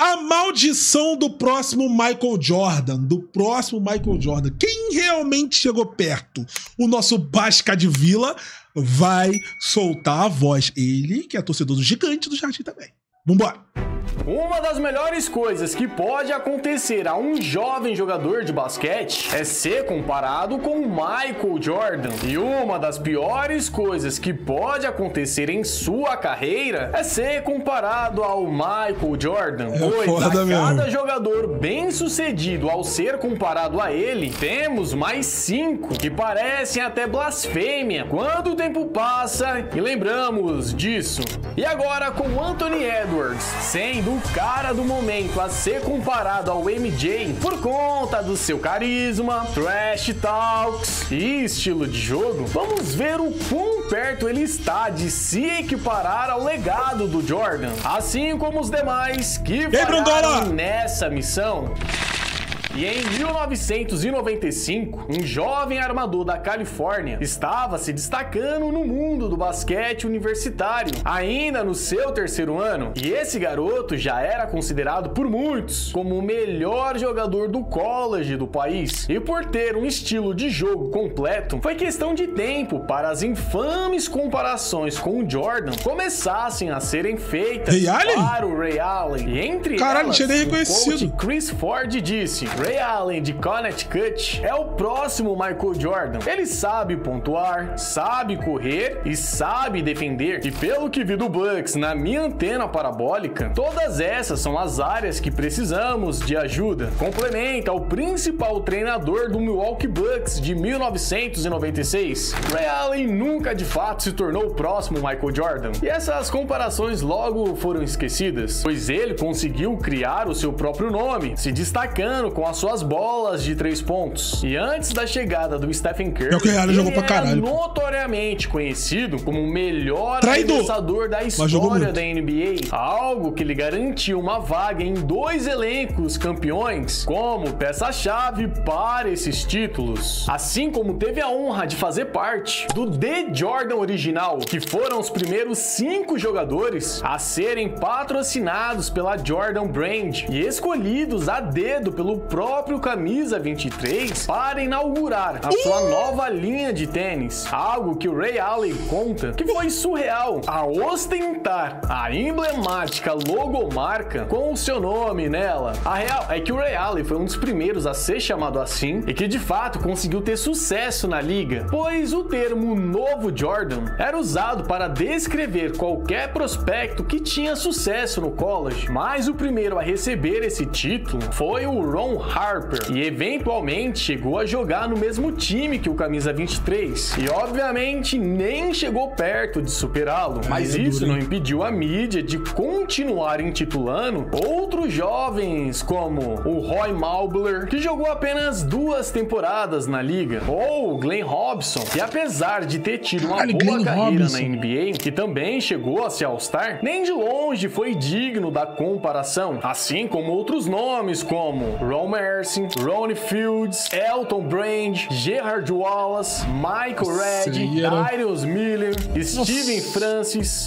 A maldição do próximo Michael Jordan. Quem realmente chegou perto? O nosso Basca de Vila vai soltar a voz. Ele, que é torcedor do gigante do Jardim também. Vambora! Uma das melhores coisas que pode acontecer a um jovem jogador de basquete é ser comparado com Michael Jordan. E uma das piores coisas que pode acontecer em sua carreira é ser comparado ao Michael Jordan. Pois a cada jogador bem sucedido, ao ser comparado a ele, temos mais 5 que parecem até blasfêmia quando o tempo passa e lembramos disso. E agora com Anthony Edwards, sendo o cara do momento a ser comparado ao MJ por conta do seu carisma, trash talks e estilo de jogo, vamos ver o quão perto ele está de se equiparar ao legado do Jordan, assim como os demais que falharam nessa missão. E em 1995, um jovem armador da Califórnia estava se destacando no mundo do basquete universitário, ainda no seu 3º ano. E esse garoto já era considerado por muitos como o melhor jogador do college do país. E por ter um estilo de jogo completo, foi questão de tempo para as infames comparações com o Jordan começassem a serem feitas para o Ray Allen. E entre elas, o coach Chris Ford disse: Ray Allen de Connecticut é o próximo Michael Jordan. Ele sabe pontuar, sabe correr e sabe defender. E pelo que vi do Bucks na minha antena parabólica, todas essas são as áreas que precisamos de ajuda. Complementa o principal treinador do Milwaukee Bucks de 1996. Ray Allen nunca de fato se tornou o próximo Michael Jordan. E essas comparações logo foram esquecidas, pois ele conseguiu criar o seu próprio nome, se destacando com as suas bolas de 3 pontos. E antes da chegada do Stephen Curry, ele era notoriamente conhecido como o melhor arremessador da história da NBA, algo que lhe garantiu uma vaga em 2 elencos campeões como peça-chave para esses títulos, assim como teve a honra de fazer parte do The Jordan original, que foram os primeiros 5 jogadores a serem patrocinados pela Jordan Brand e escolhidos a dedo pelo próprio Camisa 23 para inaugurar a sua nova linha de tênis, algo que o Ray Allen conta que foi surreal, a ostentar a emblemática logomarca com o seu nome nela. A real é que o Ray Allen foi um dos primeiros a ser chamado assim e que de fato conseguiu ter sucesso na liga, pois o termo Novo Jordan era usado para descrever qualquer prospecto que tinha sucesso no college, mas o primeiro a receber esse título foi o Ron Harper, e eventualmente chegou a jogar no mesmo time que o Camisa 23, e obviamente nem chegou perto de superá-lo, mas isso não impediu a mídia de continuar intitulando outros jovens como o Roy Maubler, que jogou apenas 2 temporadas na liga, ou o Glenn Robson, que apesar de ter tido uma boa carreira na NBA, que também chegou a se All-Star, nem de longe foi digno da comparação, assim como outros nomes como Roman Ronnie Fields, Elton Brand, Gerard Wallace, Michael Reddy, Darius Miller, Steven Francis,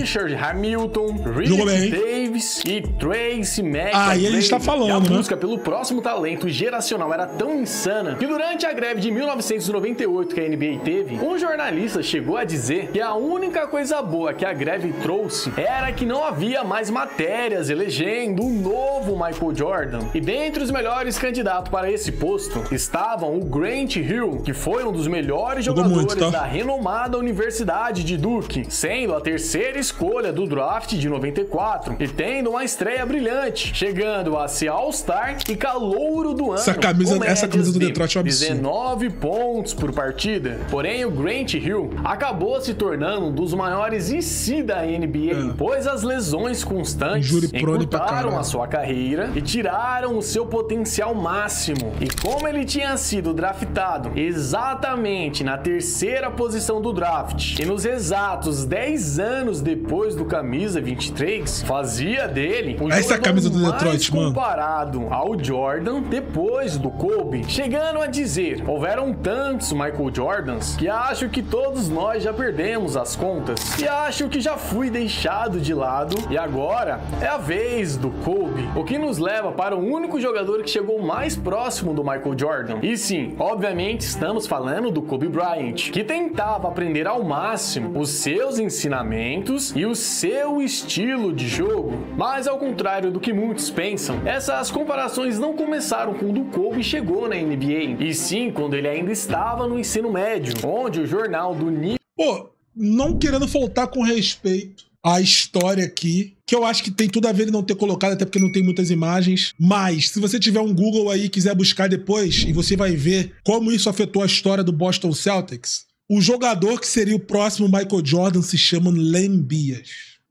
Richard Hamilton, Richard Davis e Tracy McGrady. Aí ele está falando, né? A busca pelo próximo talento geracional era tão insana que durante a greve de 1998 que a NBA teve, um jornalista chegou a dizer que a única coisa boa que a greve trouxe era que não havia mais matérias elegendo o novo Michael Jordan. E dentre os melhores candidatos para esse posto estavam o Grant Hill, que foi um dos melhores jogadores da renomada Universidade de Duke, sendo a 3ª escolha do draft de 94 e tendo uma estreia brilhante, chegando a ser All-Star e calouro do ano. Essa camisa do Detroit é um absurdo. 19 pontos por partida. Porém, o Grant Hill acabou se tornando um dos maiores em si da NBA, pois as lesões constantes encurtaram a sua carreira e tiraram tiraram o seu potencial máximo. E como ele tinha sido draftado exatamente na terceira posição do draft e nos exatos 10 anos depois do camisa 23, fazia dele o essa camisa do Detroit, comparado ao Jordan depois do Kobe, chegando a dizer: houveram tantos Michael Jordans que acho que todos nós já perdemos as contas e acho que já fui deixado de lado e agora é a vez do Kobe. O que nos leva para o único jogador que chegou mais próximo do Michael Jordan. E sim, obviamente estamos falando do Kobe Bryant, que tentava aprender ao máximo os seus ensinamentos e o seu estilo de jogo. Mas ao contrário do que muitos pensam, essas comparações não começaram quando o Kobe chegou na NBA, e sim quando ele ainda estava no ensino médio, onde o jornal do Pô, não querendo faltar com respeito à história aqui, que eu acho que tem tudo a ver ele não ter colocado, até porque não tem muitas imagens, mas se você tiver um Google aí e quiser buscar depois, e você vai ver como isso afetou a história do Boston Celtics, o jogador que seria o próximo Michael Jordan se chama Len Bias.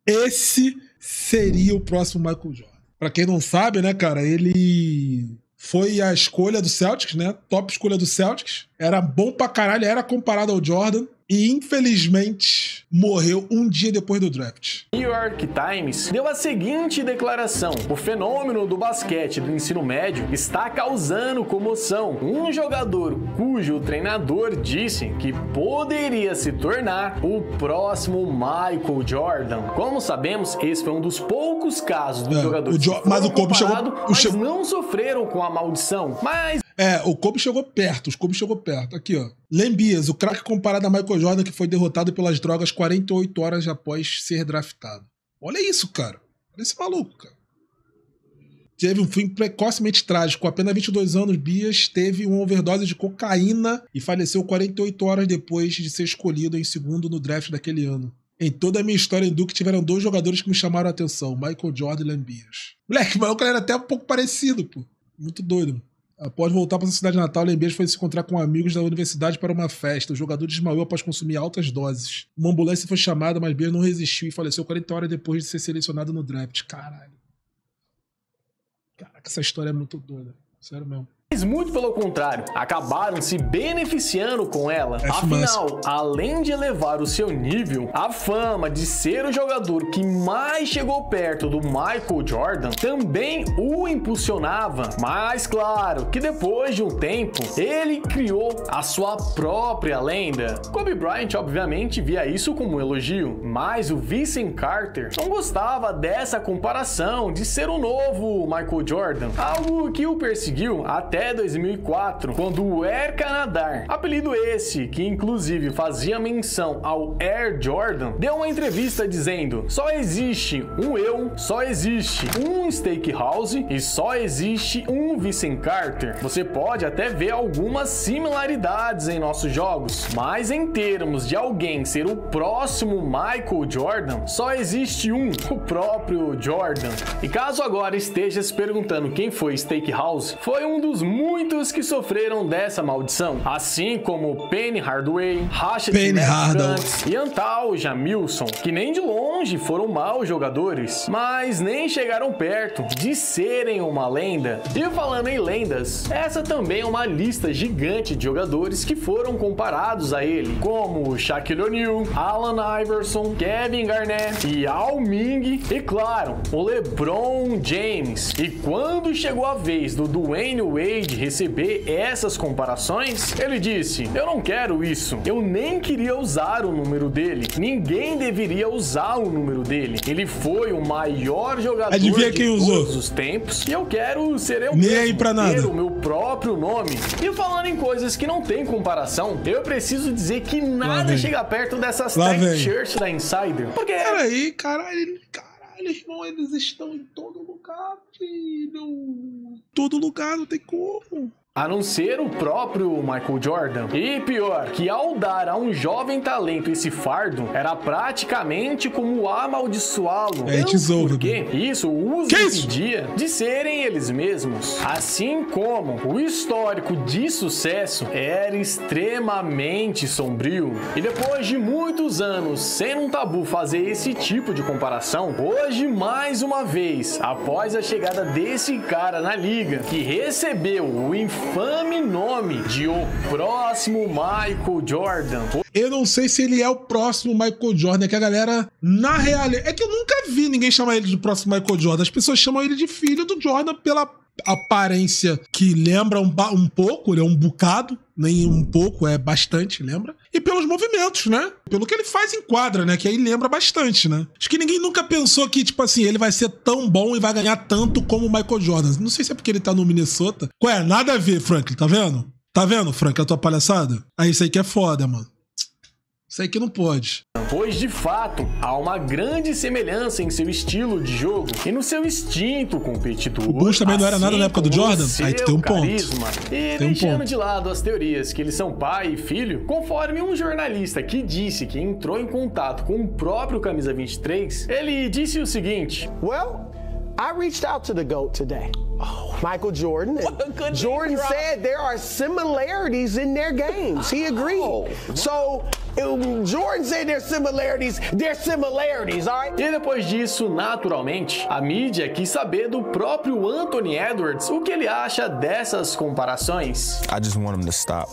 Esse seria o próximo Michael Jordan. Pra quem não sabe, né, cara, ele foi a escolha do Celtics, né? Top escolha do Celtics. Era bom pra caralho, era comparado ao Jordan. E, infelizmente, morreu um dia depois do draft. New York Times deu a seguinte declaração: o fenômeno do basquete do ensino médio está causando comoção. Um jogador cujo treinador disse que poderia se tornar o próximo Michael Jordan. Como sabemos, esse foi um dos poucos casos do jogador que mas o Kobe chegou, não sofreram com a maldição, mas... o Kobe chegou perto, Aqui, ó. Len Bias, o craque comparado a Michael Jordan, que foi derrotado pelas drogas 48 horas após ser draftado. Olha isso, cara. Olha esse maluco, cara. Teve um fim precocemente trágico. Com apenas 22 anos, Bias teve uma overdose de cocaína e faleceu 48 horas depois de ser escolhido em segundo no draft daquele ano. Em toda a minha história em Duke tiveram dois jogadores que me chamaram a atenção, Michael Jordan e Len Bias. Moleque, o maluco era até um pouco parecido, pô. Muito doido, mano. Após voltar para sua cidade natal, Len Bias foi se encontrar com amigos da universidade para uma festa. O jogador desmaiou após consumir altas doses. Uma ambulância foi chamada, mas Bias não resistiu e faleceu 40 horas depois de ser selecionado no draft. Caralho. Caraca, essa história é muito doida. Sério mesmo. Mas muito pelo contrário, acabaram se beneficiando com ela. Afinal, além de elevar o seu nível, a fama de ser o jogador que mais chegou perto do Michael Jordan também o impulsionava. Mas claro que depois de um tempo, ele criou a sua própria lenda. Kobe Bryant obviamente via isso como um elogio, mas o Vince Carter não gostava dessa comparação de ser o novo Michael Jordan, algo que o perseguiu até 2004, quando o Air Canadá, apelido esse que inclusive fazia menção ao Air Jordan, deu uma entrevista dizendo: só existe um eu, só existe um Steakhouse e só existe um Vince Carter. Você pode até ver algumas similaridades em nossos jogos, mas em termos de alguém ser o próximo Michael Jordan, só existe um, o próprio Jordan. E caso agora esteja se perguntando quem foi Steakhouse, foi um dos muitos que sofreram dessa maldição, assim como Penny Hardaway, Rashard Lewis e Antal Jamilson, que nem de longe foram maus jogadores, mas nem chegaram perto de serem uma lenda. E falando em lendas, essa também é uma lista gigante de jogadores que foram comparados a ele, como Shaquille O'Neal, Allen Iverson, Kevin Garnett, Yao Ming e, claro, o LeBron James. E quando chegou a vez do Dwayne Wade de receber essas comparações, ele disse: eu não quero isso, eu nem queria usar o número dele, ninguém deveria usar o número dele, ele foi o maior jogador de todos os tempos e eu quero ser eu mesmo, ter o meu próprio nome. E falando em coisas que não tem comparação, eu preciso dizer que nada chega perto dessas tech shirts da Insider, porque... Peraí, caralho, irmão, eles estão em todo lugar, filho. Todo lugar, não tem como. A não ser o próprio Michael Jordan. E pior, que ao dar a um jovem talento esse fardo, era praticamente como amaldiçoá-lo. É tesouro. Porque isso os impedia de serem eles mesmos. Assim como o histórico de sucesso era extremamente sombrio. E depois de muitos anos sendo um tabu fazer esse tipo de comparação, hoje mais uma vez, após a chegada desse cara na liga, que recebeu o infame nome de o próximo Michael Jordan. Eu não sei se ele é o próximo Michael Jordan, que a galera, na real, é que eu nunca vi ninguém chamar ele de próximo Michael Jordan. As pessoas chamam ele de filho do Jordan pela aparência que lembra um pouco, ele é um bocado, nem um pouco, é bastante, lembra? E pelos movimentos, né? Pelo que ele faz em quadra, né? Que aí lembra bastante, né? Acho que ninguém nunca pensou que, tipo assim, ele vai ser tão bom e vai ganhar tanto como o Michael Jordan. Não sei se é porque ele tá no Minnesota. Ué, nada a ver, Franklin, tá vendo? Tá vendo, Franklin, a tua palhaçada? Aí isso aí que é foda, mano. Isso aí que não pode. Pois, de fato, há uma grande semelhança em seu estilo de jogo e no seu instinto competidor. O Bulls também não era nada na época do Jordan? Aí tu tem um carisma, ponto. E tem deixando um ponto de lado as teorias que eles são pai e filho, conforme um jornalista que disse que entrou em contato com o próprio Camisa 23, ele disse o seguinte... Well, I reached out to the GOAT today. Oh, Michael Jordan. Jordan said there are similarities in their games. He agreed. Oh. So, Jordan said there's similarities. There's similarities, all right? E depois disso, naturalmente, a mídia quis saber do próprio Anthony Edwards o que ele acha dessas comparações. I just want him to stop.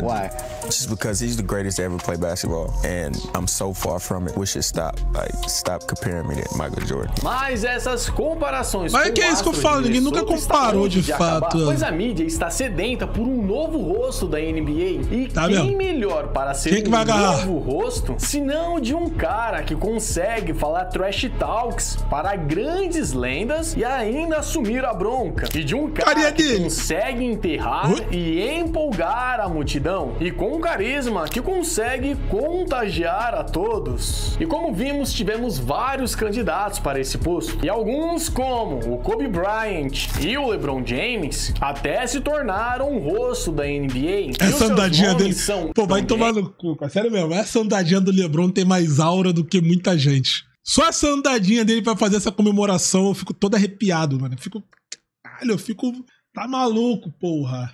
Why? Just because he's the greatest to ever play basketball and I'm so far from it. We should stop. Like, stop comparing me to Michael Jordan. Mas essas comparações... Mas com que é isso que eu falo? Ele nunca comparou de fato. Pois a mídia está sedenta por um novo rosto da NBA. E tá quem mesmo? Melhor para ser quem que vai agarrar? Novo rosto, se não de um cara que consegue falar trash talks para grandes lendas e ainda assumir a bronca. E de um cara que consegue enterrar e empolgar a multidão. E com um carisma que consegue contagiar a todos. E como vimos, tivemos vários candidatos para esse posto. E alguns como o Kobe Bryant e o LeBron James até se tornaram o rosto da NBA. Essa andadinha dele... Pô, vai tomar no cu, cara. Sério mesmo, essa andadinha do LeBron tem mais aura do que muita gente. Só essa andadinha dele pra fazer essa comemoração, eu fico todo arrepiado, mano. Eu fico... Caralho, eu fico... Tá maluco, porra.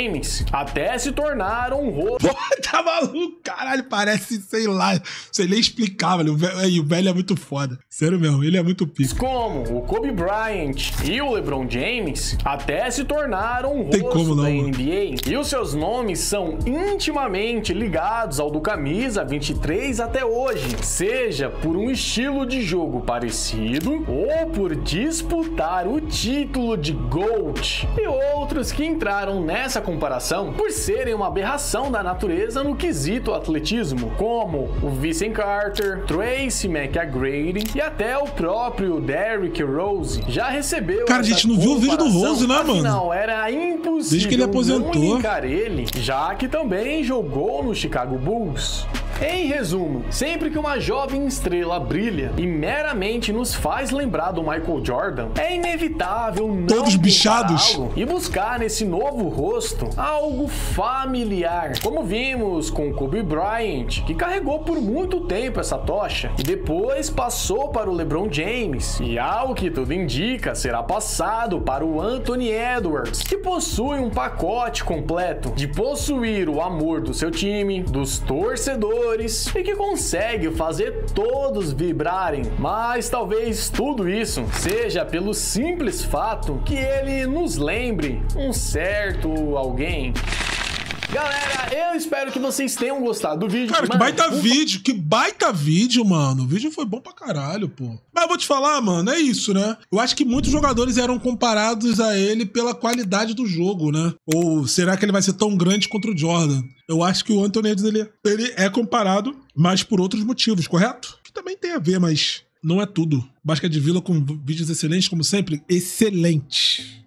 Até se tornaram um rosto. Tá maluco, caralho. Parece, sei lá. Sei nem explicar, velho. O velho é muito foda. Sério mesmo, ele é muito pico. Como o Kobe Bryant e o LeBron James até se tornaram um rosto da NBA. E os seus nomes são intimamente ligados ao do Camisa 23 até hoje. Seja por um estilo de jogo parecido ou por disputar o título de GOAT. E outros que entraram nessa comparação por serem uma aberração da natureza no quesito atletismo, como o Vince Carter, Tracy McGrady e até o próprio Derrick Rose já recebeu. Cara, a gente não viu o vídeo do Rose, né, mano? Não, era impossível. Desde que ele aposentou. Linkar ele, já que também jogou no Chicago Bulls. Em resumo, sempre que uma jovem estrela brilha e meramente nos faz lembrar do Michael Jordan, é inevitável não todos bichados e buscar nesse novo rosto algo familiar, como vimos com Kobe Bryant, que carregou por muito tempo essa tocha e depois passou para o LeBron James, e ao que tudo indica será passado para o Anthony Edwards, que possui um pacote completo de possuir o amor do seu time, dos torcedores, e que consegue fazer todos vibrarem, mas talvez tudo isso seja pelo simples fato que ele nos lembre um certo alguém. Galera, eu espero que vocês tenham gostado do vídeo. Cara, mano, que baita vídeo, mano. O vídeo foi bom pra caralho, pô. Mas eu vou te falar, mano, é isso, né? Eu acho que muitos jogadores eram comparados a ele pela qualidade do jogo, né? Ou será que ele vai ser tão grande contra o Jordan? Eu acho que o Anthony Edwards, ele é comparado, mas por outros motivos, correto? Que também tem a ver, mas não é tudo. Basquete de Vila com vídeos excelentes, como sempre. Excelente.